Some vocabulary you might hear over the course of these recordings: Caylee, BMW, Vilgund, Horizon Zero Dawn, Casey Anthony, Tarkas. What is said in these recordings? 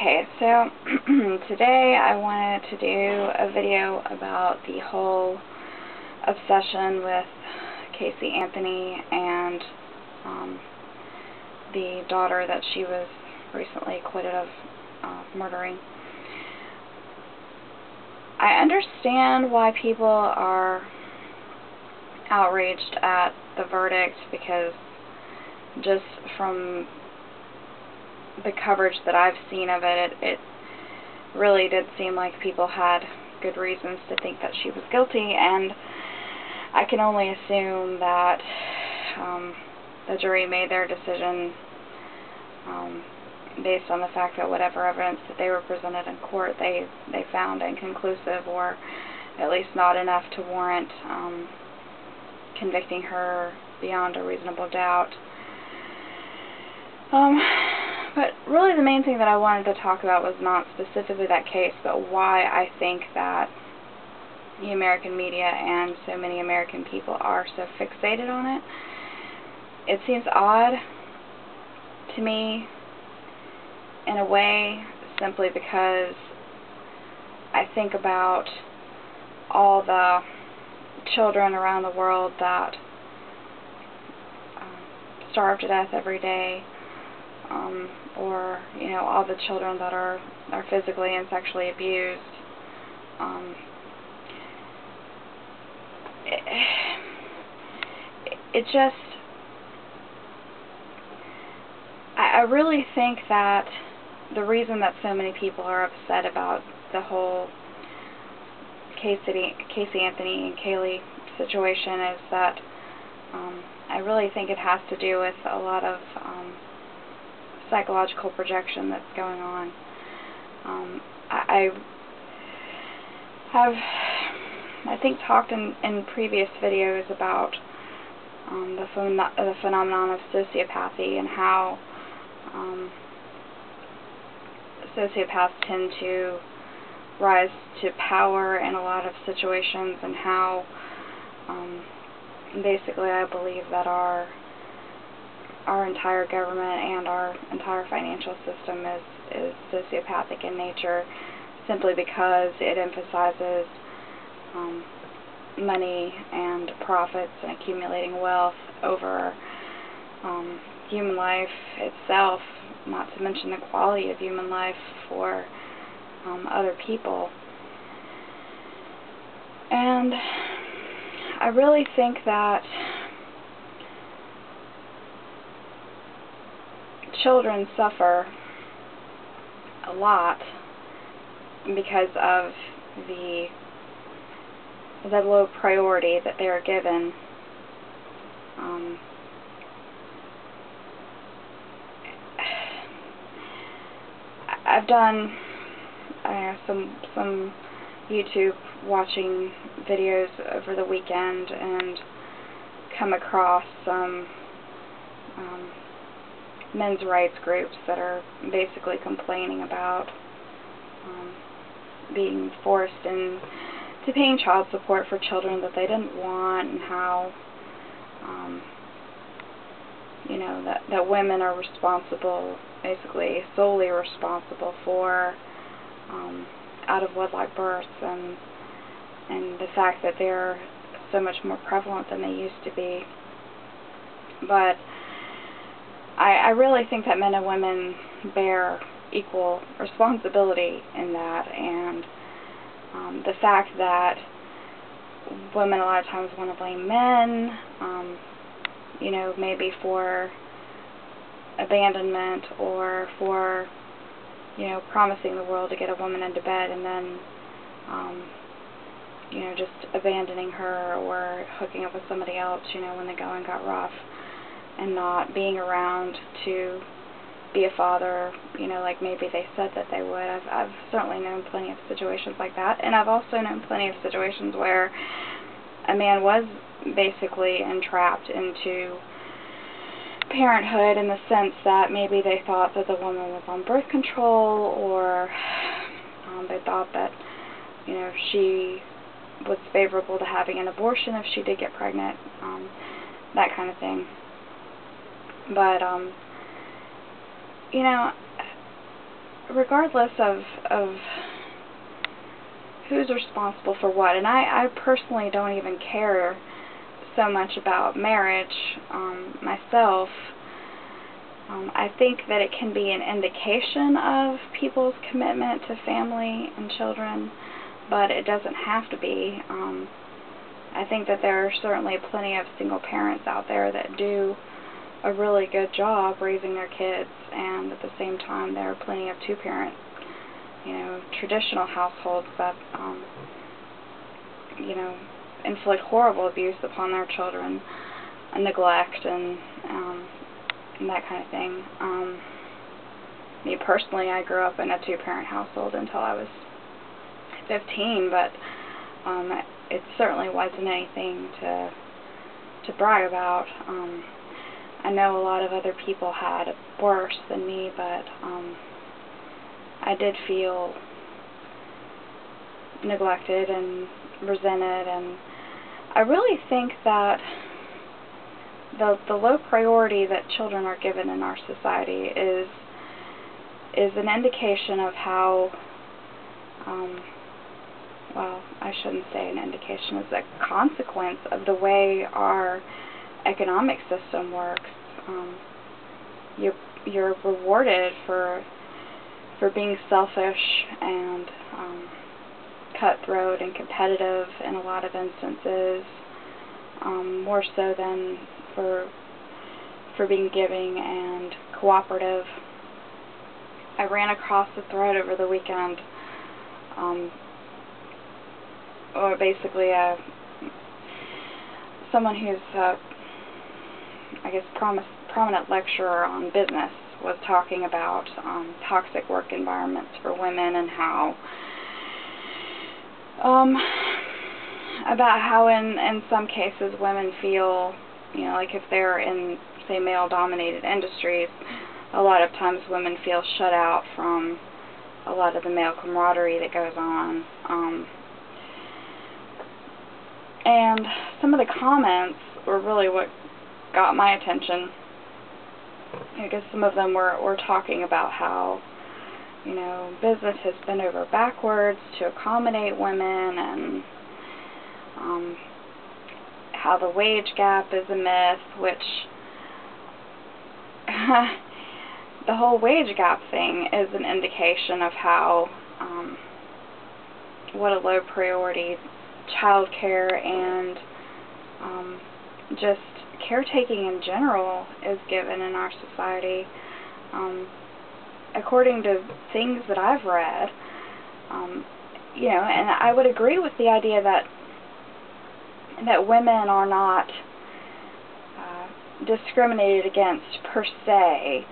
Okay, so today I wanted to do a video about the whole obsession with Casey Anthony and the daughter that she was recently acquitted of murdering. I understand why people are outraged at the verdict, because just from the coverage that I've seen of it, it really did seem like people had good reasons to think that she was guilty, and I can only assume that the jury made their decision based on the fact that whatever evidence that they were presented in court, they found inconclusive, or at least not enough to warrant convicting her beyond a reasonable doubt. But really the main thing that I wanted to talk about was not specifically that case, but why I think that the American media and so many American people are so fixated on it. It seems odd to me in a way, simply because I think about all the children around the world that starve to death every day, or, you know, all the children that are physically and sexually abused. I really think that the reason that so many people are upset about the whole Casey Anthony and Caylee situation is that I really think it has to do with a lot of psychological projection that's going on. I think talked in previous videos about the phenomenon of sociopathy, and how sociopaths tend to rise to power in a lot of situations, and how basically I believe that our entire government and our entire financial system is sociopathic in nature, simply because it emphasizes money and profits and accumulating wealth over human life itself, not to mention the quality of human life for other people. And I really think that children suffer a lot because of the low priority that they are given. I've done some YouTube watching videos over the weekend, and come across some men's rights groups that are basically complaining about being forced into paying child support for children that they didn't want, and how you know, that women are responsible, basically solely responsible for out-of-wedlock births, and the fact that they're so much more prevalent than they used to be. But I really think that men and women bear equal responsibility in that, and the fact that women a lot of times want to blame men, you know, maybe for abandonment, or for, you know, promising the world to get a woman into bed and then, you know, just abandoning her or hooking up with somebody else, you know, when the going got rough, and not being around to be a father, you know, like maybe they said that they would. I've certainly known plenty of situations like that, and I've also known plenty of situations where a man was basically entrapped into parenthood, in the sense that maybe they thought that the woman was on birth control, or they thought that, you know, she was favorable to having an abortion if she did get pregnant, that kind of thing. But, you know, regardless of who's responsible for what. And I personally don't even care so much about marriage myself. I think that it can be an indication of people's commitment to family and children, but it doesn't have to be. I think that there are certainly plenty of single parents out there that do a really good job raising their kids, and at the same time there are plenty of two-parent, you know, traditional households that, you know, inflict horrible abuse upon their children, and neglect, and that kind of thing. Me personally, I grew up in a two-parent household until I was 15, but it certainly wasn't anything to brag about. I know a lot of other people had it worse than me, but I did feel neglected and resented, and I really think that the low priority that children are given in our society is an indication of how, well, I shouldn't say an indication, it's a consequence of the way our economic system works. You're rewarded for being selfish and cutthroat and competitive in a lot of instances, more so than for being giving and cooperative. I ran across a thread over the weekend, or basically someone who's I guess prominent lecturer on business was talking about toxic work environments for women, and how about how in some cases women feel, you know, like if they're in, say, male-dominated industries, a lot of times women feel shut out from a lot of the male camaraderie that goes on. And some of the comments were really what got my attention. I guess some of them were talking about how, you know, business has bent over backwards to accommodate women, and how the wage gap is a myth, which the whole wage gap thing is an indication of how what a low priority childcare and just caretaking in general is given in our society. According to things that I've read, you know, and I would agree with the idea that women are not discriminated against per se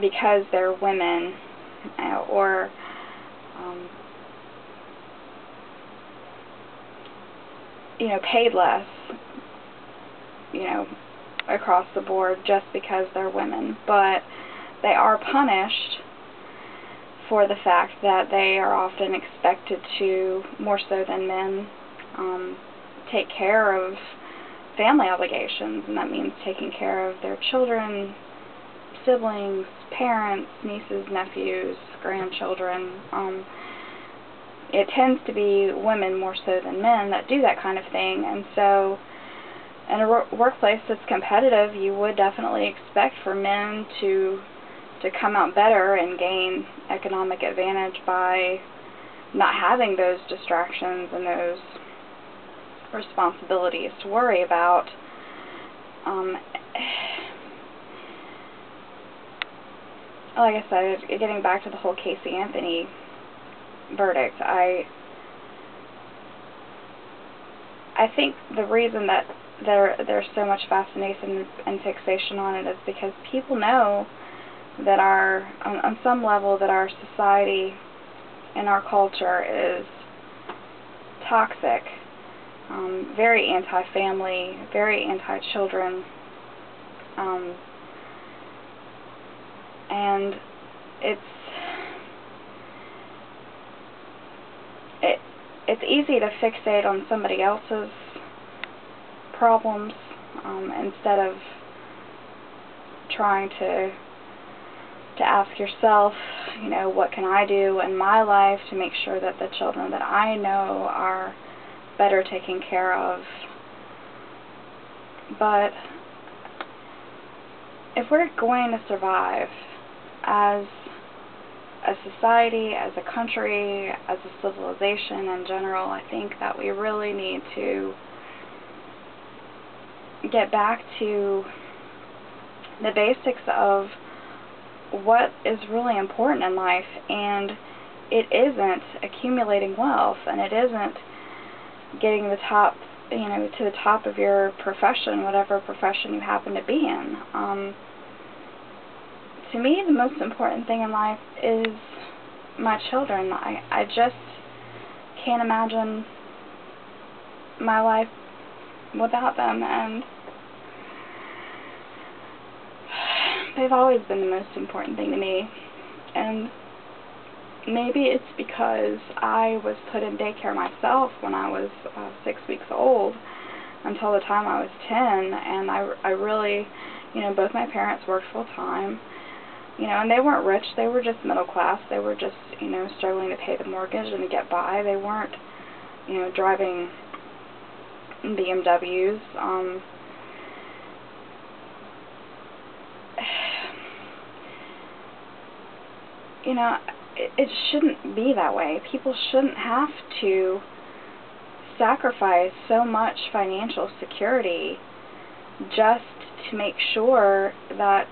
because they're women, or you know, paid less, you know, across the board just because they're women, but they are punished for the fact that they are often expected to, more so than men, take care of family obligations, and that means taking care of their children, siblings, parents, nieces, nephews, grandchildren. It tends to be women more so than men that do that kind of thing, and so in a workplace that's competitive, you would definitely expect for men to come out better and gain economic advantage by not having those distractions and those responsibilities to worry about. Like I said, getting back to the whole Casey Anthony verdict, I think the reason that there's so much fascination and fixation on it is because people know that our, on some level, that our society and our culture is toxic, very anti-family, very anti-children, and it's easy to fixate on somebody else's problems instead of trying to ask yourself, you know, what can I do in my life to make sure that the children that I know are better taken care of. But if we're going to survive as a society, as a country, as a civilization in general, I think that we really need to get back to the basics of what is really important in life, and it isn't accumulating wealth, and it isn't getting the top, you know, to the top of your profession, whatever profession you happen to be in. To me, the most important thing in life is my children. I just can't imagine my life without them, and they've always been the most important thing to me. And maybe it's because I was put in daycare myself when I was 6 weeks old until the time I was 10, and I really, you know, both my parents worked full time, you know, and they weren't rich, they were just middle class, they were just, you know, struggling to pay the mortgage and to get by. They weren't, you know, driving BMWs. You know, it shouldn't be that way. People shouldn't have to sacrifice so much financial security just to make sure that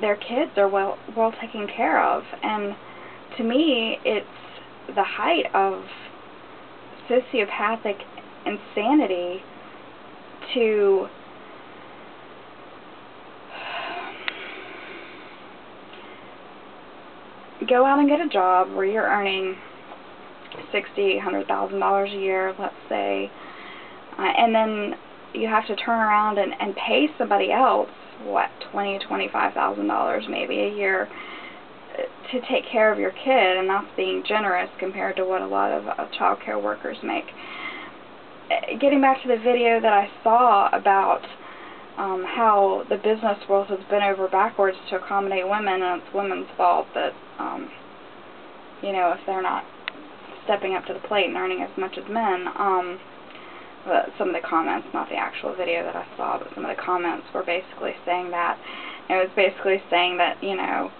their kids are well taken care of. And to me, it's the height of sociopathic insanity to go out and get a job where you're earning $60,000 a year, let's say, and then you have to turn around and pay somebody else what, $20,000 to $25,000 maybe a year to take care of your kid, and that's being generous compared to what a lot of child care workers make. Getting back to the video that I saw about how the business world has bent over backwards to accommodate women, and it's women's fault that, you know, if they're not stepping up to the plate and earning as much as men. Some of the comments, not the actual video that I saw, but some of the comments were basically saying that, it was basically saying that, you know,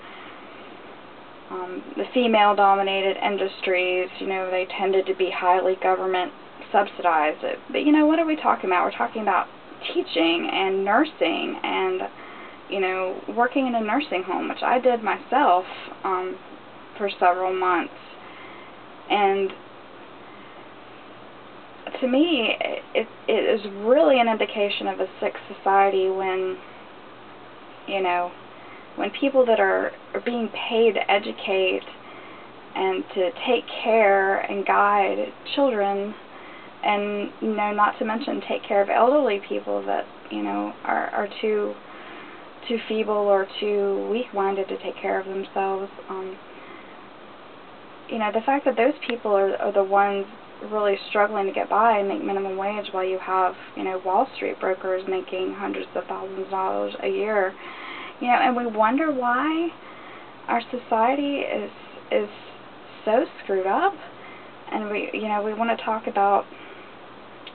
the female-dominated industries, you know, they tended to be highly government subsidize it. But, you know, what are we talking about? We're talking about teaching and nursing and, you know, working in a nursing home, which I did myself for several months. And to me, it is really an indication of a sick society when, you know, when people that are being paid to educate and to take care and guide children, and, you know, not to mention take care of elderly people that, you know, are too feeble or too weak-minded to take care of themselves. You know, the fact that those people are the ones really struggling to get by and make minimum wage, while you have, you know, Wall Street brokers making hundreds of thousands of dollars a year, you know, and we wonder why our society is so screwed up. And we, you know, we want to talk about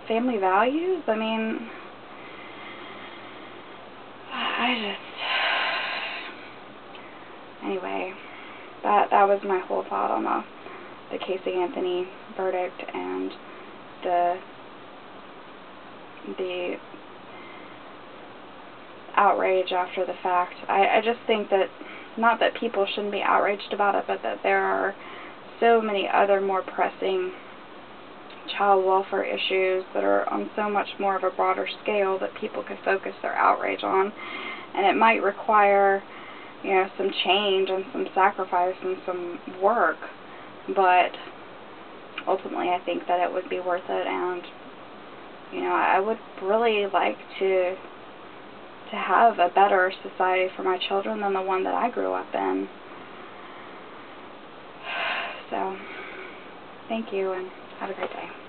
family values. I mean, anyway, that was my whole thought on the Casey Anthony verdict and the outrage after the fact. I just think that, not that people shouldn't be outraged about it, but that there are so many other more pressing child welfare issues that are on so much more of a broader scale that people could focus their outrage on. And it might require, you know, some change and some sacrifice and some work, but ultimately I think that it would be worth it. And, you know, I would really like to have a better society for my children than the one that I grew up in. So, thank you, and have a great day.